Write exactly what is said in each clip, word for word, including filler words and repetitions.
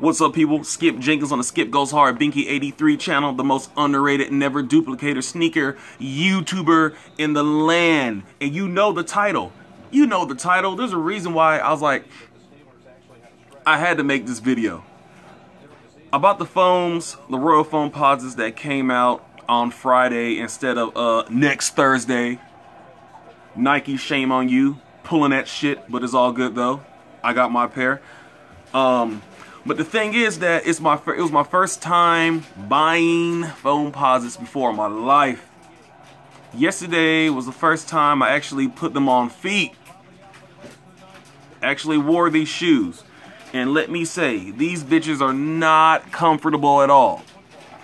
What's up, people? Skip Jenkins on the Skip Goes Hard Binky eighty-three channel, the most underrated, never duplicated sneaker YouTuber in the land. And you know the title. You know the title. There's a reason why I was like, I had to make this video. About the foams, the Royal Foamposites that came out on Friday instead of uh, next Thursday. Nike, shame on you. Pulling that shit, but it's all good though. I got my pair. Um... But the thing is that it's my it was my first time buying Foamposites before in my life. Yesterday was the first time I actually put them on feet. Actually wore these shoes. And let me say, these bitches are not comfortable at all.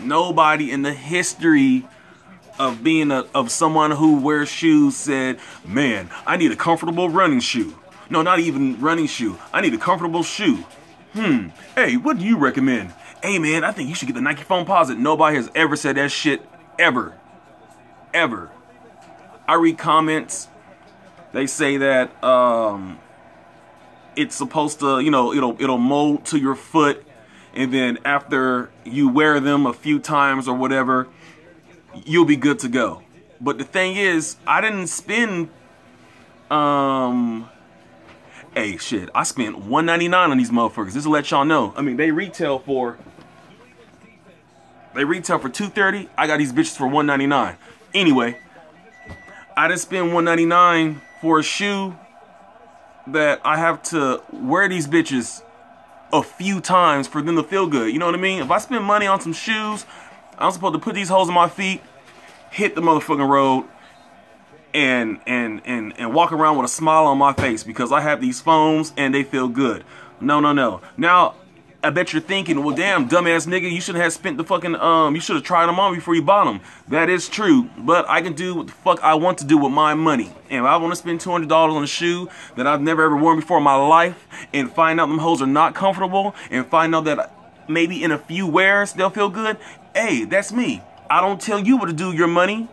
Nobody in the history of being a, of someone who wears shoes said, "Man, I need a comfortable running shoe." No, not even running shoe. I need a comfortable shoe. Hmm, hey, what do you recommend? Hey man, I think you should get the Nike Foamposite. Nobody has ever said that shit, ever, ever. I read comments, they say that um, it's supposed to, you know, it'll, it'll mold to your foot, and then after you wear them a few times or whatever, you'll be good to go. But the thing is, I didn't spend, um... Hey, shit, I spent one ninety-nine on these motherfuckers. This will let y'all know. I mean, they retail for... They retail for two thirty. I got these bitches for one ninety-nine. Anyway, I didn't spend one ninety-nine for a shoe that I have to wear these bitches a few times for them to feel good. You know what I mean? If I spend money on some shoes, I'm supposed to put these holes in my feet, hit the motherfucking road, And, and and and walk around with a smile on my face because I have these foams and they feel good. No, no, no. Now, I bet you're thinking, well, damn, dumbass nigga, you should have spent the fucking, um, you should have tried them on before you bought them. That is true, but I can do what the fuck I want to do with my money. And if I want to spend two hundred dollars on a shoe that I've never ever worn before in my life and find out them hoes are not comfortable and find out that maybe in a few wears they'll feel good, hey, that's me. I don't tell you what to do with your money.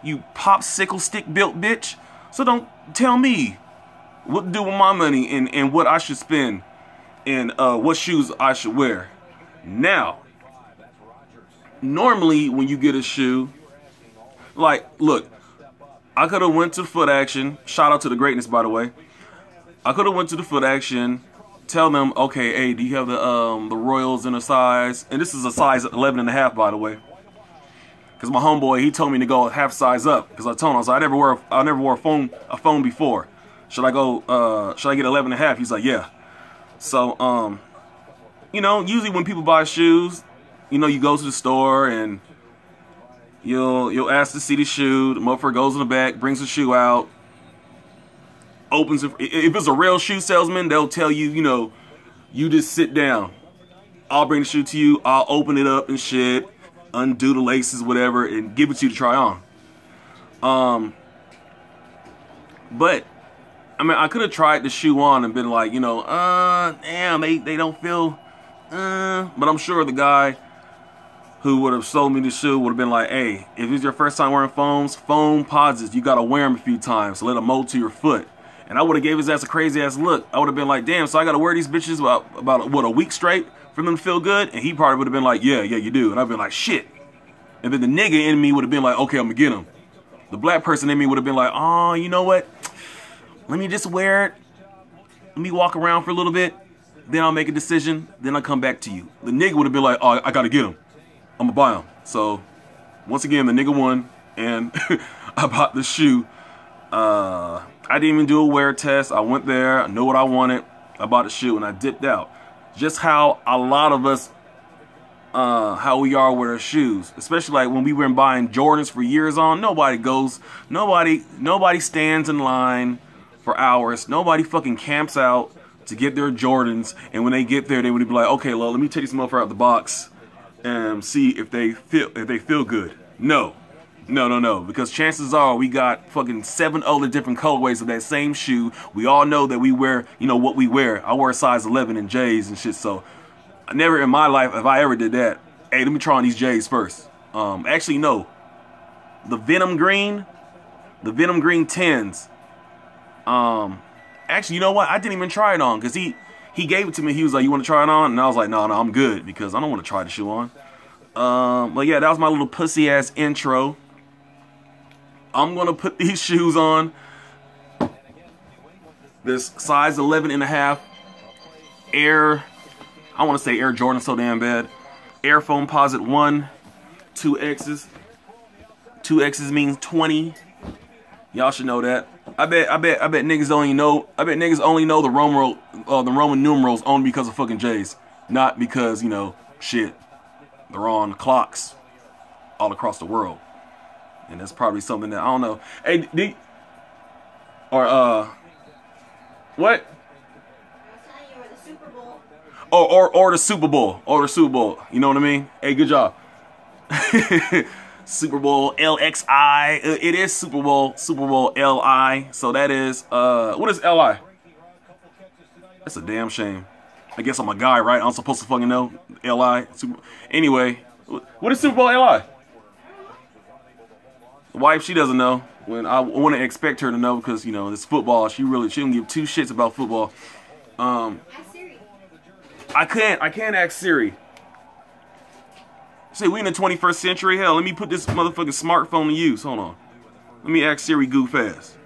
You popsicle stick built bitch. So don't tell me what to do with my money and, and what I should spend and uh, what shoes I should wear. Now, normally when you get a shoe, like, look, I could have went to Foot Action. Shout out to the greatness, by the way. I could have went to the Foot Action. Tell them, okay, hey, do you have the um, the Royals in a size? And this is a size eleven and a half, by the way. Cause my homeboy, he told me to go half size up. Cause I told him, I was like, I never wore, a, I never wore a phone, a phone before. Should I go? Uh, should I get eleven and a half? He's like, yeah. So, um, you know, usually when people buy shoes, you know, you go to the store and you'll you'll ask to see the shoe. The motherfucker goes in the back, brings the shoe out, opens it. If it's a real shoe salesman, they'll tell you, you know, you just sit down. I'll bring the shoe to you. I'll open it up and shit. Undo the laces, whatever, and give it to you to try on. Um, but I mean, I could have tried the shoe on and been like, you know, uh, damn, they they don't feel. Uh, but I'm sure the guy who would have sold me the shoe would have been like, hey, if it's your first time wearing foams, Foamposites, you gotta wear them a few times to let them mold to your foot. And I would have gave his ass a crazy ass look. I would have been like, damn, so I gotta wear these bitches about about what, a week straight for them to feel good? And he probably would have been like, yeah, yeah, you do. And I've been like, shit. And then the nigga in me would have been like, okay, I'm gonna get him. The black person in me would have been like, oh, you know what? Let me just wear it. Let me walk around for a little bit. Then I'll make a decision. Then I'll come back to you. The nigga would have been like, oh, I gotta get him. I'm gonna buy him. So once again, the nigga won and I bought the shoe. Uh, I didn't even do a wear test. I went there. I know what I wanted. I bought the shoe and I dipped out. Just how a lot of us, uh, how we are with our shoes, especially like when we were buying Jordans for years on, nobody goes, nobody, nobody stands in line for hours. Nobody fucking camps out to get their Jordans. And when they get there, they would be like, okay, well, let me take this motherfucker out of the box and see if they feel, if they feel good. No, no, no, no. Because chances are we got fucking seven other different colorways of that same shoe. We all know that we wear, you know, what we wear. I wear a size eleven in J's and shit, so I never in my life, if I ever did that, hey, let me try on these J's first. Um, actually, no. The Venom Green, the Venom Green tens. Um, actually, you know what? I didn't even try it on because he, He gave it to me. He was like, "You want to try it on?" And I was like, "No, no, I'm good because I don't want to try the shoe on." Um, but yeah, that was my little pussy ass intro. I'm gonna put these shoes on. This size eleven and a half Air. I want to say Air Jordan so damn bad. Air Foamposite One, two X's. Two X's means twenty. Y'all should know that. I bet, I bet, I bet niggas only know. I bet niggas only know the Roman, uh, the Roman numerals only because of fucking J's, not because you know shit. They're on clocks all across the world, and that's probably something that I don't know. Hey, did, or uh, what? Or, or, or the Super Bowl, or the Super Bowl, you know what I mean? Hey, good job. Super Bowl L X I, it is Super Bowl, Super Bowl L I, so that is, uh, what is L I? That's a damn shame. I guess I'm a guy, right? I'm supposed to fucking know L I. Super, anyway, what is Super Bowl L I? The wife, she doesn't know, when I want to expect her to know because, you know, it's football. She really, she don't give two shits about football. Um... I can't, I can't ask Siri. See, we in the twenty-first century. Hell, let me put this motherfucking smartphone to use. Hold on. Let me ask Siri goof ass.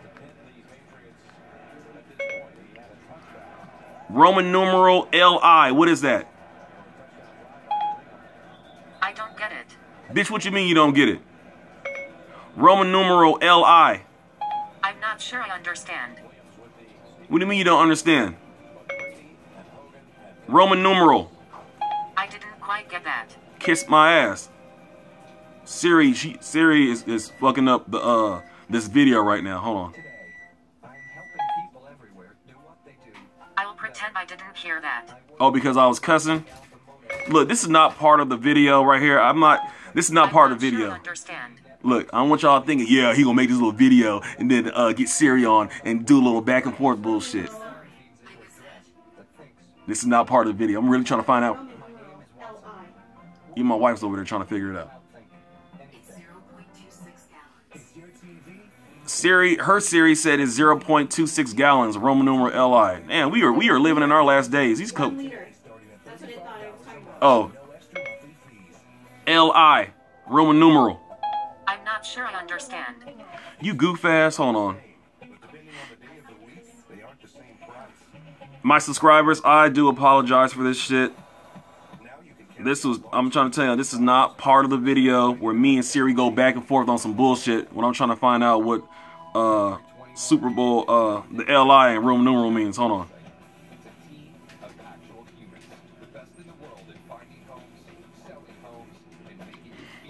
Roman numeral L I. What is that? I don't get it. Bitch, what you mean you don't get it? Roman numeral L I. I'm not sure I understand. What do you mean you don't understand? Roman numeral. I didn't quite get that. Kiss my ass. Siri, she, Siri is, is fucking up the uh this video right now. Hold on. Today, I'm helping people everywhere do what they do. I will pretend I didn't hear that. Oh, because I was cussing? Look, this is not part of the video right here. I'm not. This is not I'm part not of the video. Sure understand. Look, I don't want y'all thinking, yeah, he gonna make this little video and then uh, get Siri on and do a little back and forth bullshit. This is not part of the video. I'm really trying to find out. Even my wife's over there trying to figure it out. Siri, her Siri said it's zero point two six gallons, Roman numeral L I. Man, we are we are living in our last days. These co- Oh. L I, Roman numeral. I'm not sure I understand. You goof ass, hold on. My subscribers, I do apologize for this shit. This was, I'm trying to tell you, this is not part of the video where me and Siri go back and forth on some bullshit when I'm trying to find out what uh, Super Bowl, uh, the L I and Roman numeral means. Hold on.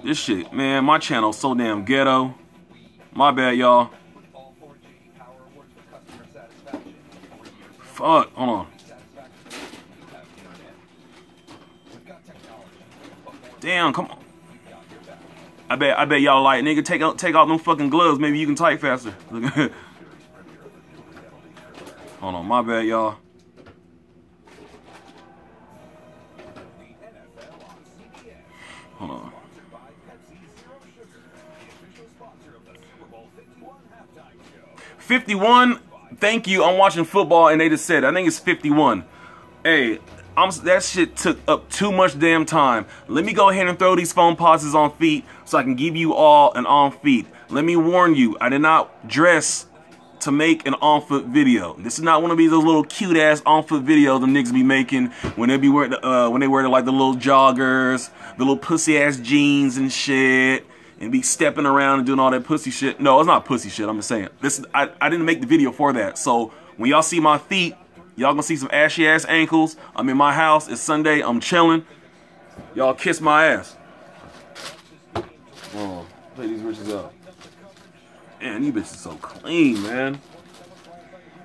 This shit, man, my channel's so damn ghetto. My bad, y'all. Fuck, hold on. Damn, come on. I bet, I bet y'all like, nigga, take out, take out them fucking gloves. Maybe you can type faster. Hold on, my bad, y'all. Hold on. fifty-one. Thank you. I'm watching football, and they just said, I think it's fifty-one. Hey, I'm, that shit took up too much damn time. Let me go ahead and throw these Foamposites on feet so I can give you all an on feet. Let me warn you, I did not dress to make an on foot video. This is not one of these little cute ass on foot videos the niggas be making when they be wearing the, uh, when they wear the, like the little joggers, the little pussy ass jeans and shit. And be stepping around and doing all that pussy shit. No, it's not pussy shit. I'm just saying. This I, I didn't make the video for that. So when y'all see my feet, y'all gonna see some ashy ass ankles. I'm in my house. It's Sunday. I'm chilling. Y'all kiss my ass. Oh, play these bitches up. Man, these bitches are so clean, man.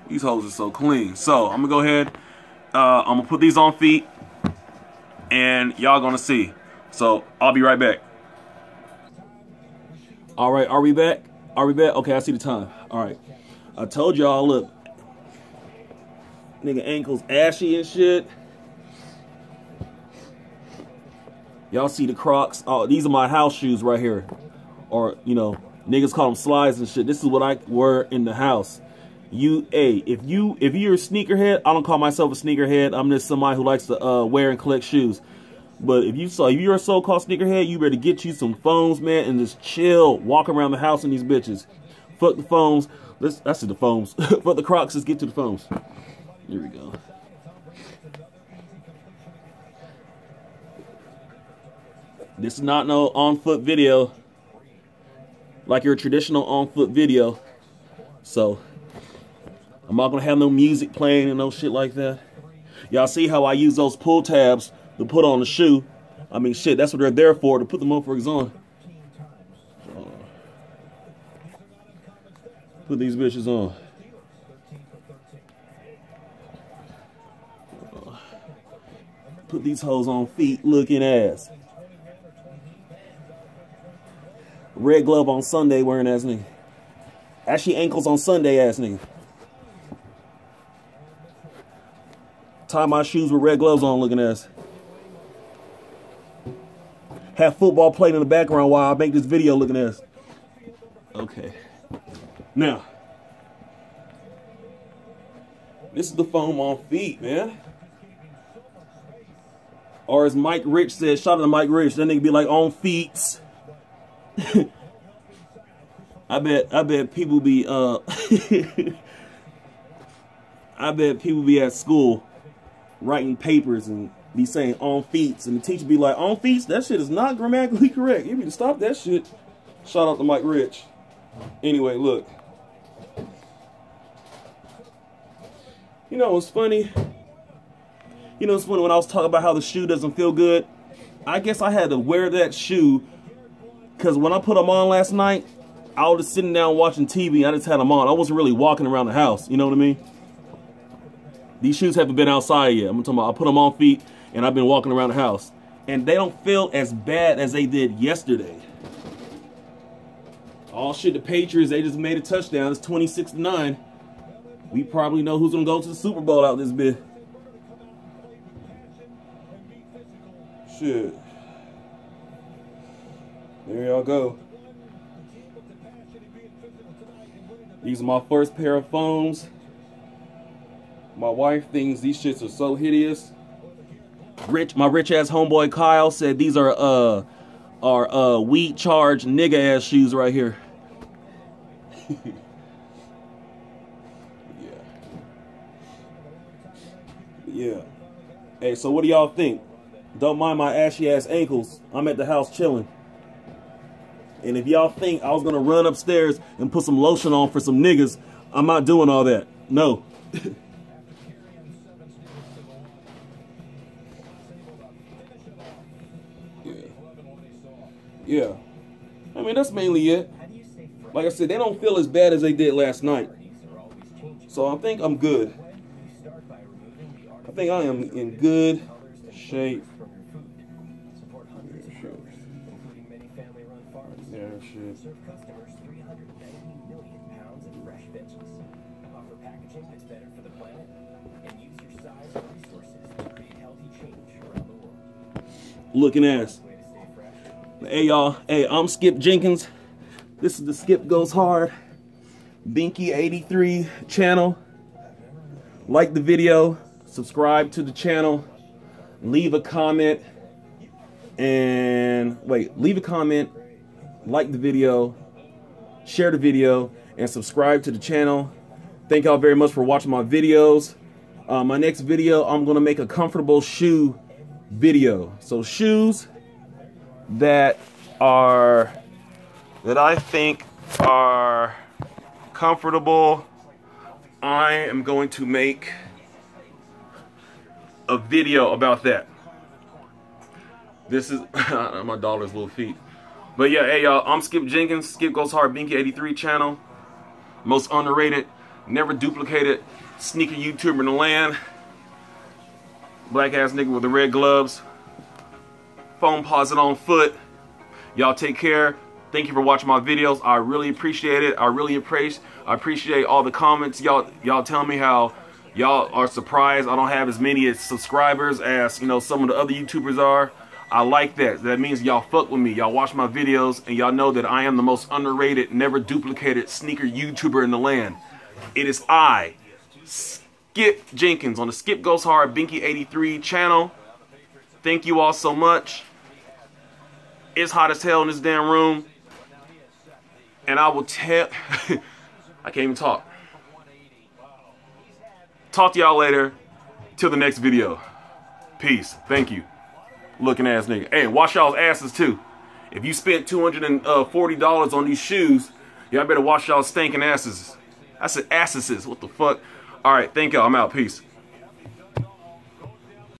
These hoes are so clean. So I'm gonna go ahead. Uh, I'm gonna put these on feet, and y'all gonna see. So I'll be right back. All right, are we back? Are we back? Okay, I see the time. All right. I told y'all, look. Nigga ankles ashy and shit. Y'all see the Crocs. Oh, these are my house shoes right here. Or, you know, niggas call them slides and shit. This is what I wear in the house. You, hey, if you if you're a sneakerhead, I don't call myself a sneakerhead. I'm just somebody who likes to uh, wear and collect shoes. But if you saw, if you're a so-called sneakerhead, you better get you some foams, man, and just chill, walk around the house in these bitches. Fuck the foams. Let's, I said the foams. Fuck the Crocs. Let's get to the foams. Here we go. This is not no on-foot video, like your traditional on-foot video. So I'm not gonna have no music playing and no shit like that. Y'all see how I use those pull tabs to put on the shoe? I mean, shit, that's what they're there for, to put the motherfuckers on. Oh. Put these bitches on. Oh. Put these hoes on feet looking ass. Red glove on Sunday wearing ass nigga. Actually, ankles on Sunday ass nigga. Tie my shoes with red gloves on looking ass. Have football playing in the background while I make this video looking at us. Okay. Now, this is the foam on feet, man. Or as Mike Rich said, shout out to Mike Rich, that nigga be like on feet. I bet, I bet people be, uh, I bet people be at school writing papers and be saying on feet, and the teacher be like, on feet, that shit is not grammatically correct. You need to stop that shit. Shout out to Mike Rich. Anyway, look. You know what's funny? You know what's funny? When I was talking about how the shoe doesn't feel good, I guess I had to wear that shoe because when I put them on last night, I was just sitting down watching T V. I just had them on. I wasn't really walking around the house. You know what I mean? These shoes haven't been outside yet. I'm talking about I put them on feet and I've been walking around the house. And they don't feel as bad as they did yesterday. Oh shit, the Patriots, they just made a touchdown. It's twenty-six to nine. We probably know who's going to go to the Super Bowl out this bit. Shit. There y'all go. These are my first pair of foams. My wife thinks these shits are so hideous. Rich, my rich ass homeboy Kyle said these are uh are uh weed charged nigga ass shoes right here. Yeah. Yeah. Hey, so what do y'all think? Don't mind my ashy ass ankles. I'm at the house chilling. And if y'all think I was gonna run upstairs and put some lotion on for some niggas, I'm not doing all that. No. Yeah, I mean, that's mainly it. Like I said, they don't feel as bad as they did last night. So I think I'm good. I think I am in good shape. Yeah, shit. Looking ass. Hey y'all, hey, I'm Skip Jenkins. This is the Skip Goes Hard Binky eighty-three channel. Like the video, subscribe to the channel, leave a comment, and wait, leave a comment, like the video, share the video, and subscribe to the channel. Thank y'all very much for watching my videos. Uh, my next video, I'm gonna make a comfortable shoe video. So shoes that are that I think are comfortable, I am going to make a video about that. This is my daughter's little feet. But yeah, hey y'all, I'm Skip Jenkins, Skip Goes Hard Binky eighty-three channel, most underrated, never duplicated sneaker YouTuber in the land. Black ass nigga with the red gloves. Foamposite on foot. Y'all take care. Thank you for watching my videos. I really appreciate it. I really appreciate I appreciate all the comments. Y'all y'all tell me how y'all are surprised I don't have as many as subscribers as, you know, some of the other YouTubers are. I like that. That means y'all fuck with me. Y'all watch my videos and y'all know that I am the most underrated, never duplicated sneaker YouTuber in the land. It is I, Skip Jenkins, on the Skip Goes Hard Binky eighty-three channel. Thank you all so much. It's hot as hell in this damn room. And I will tell... I can't even talk. Talk to y'all later. Till the next video. Peace. Thank you. Looking ass nigga. Hey, wash y'all's asses too. If you spent two hundred forty dollars on these shoes, y'all better wash y'all stinking asses. I said asses. What the fuck? All right. Thank y'all. I'm out. Peace.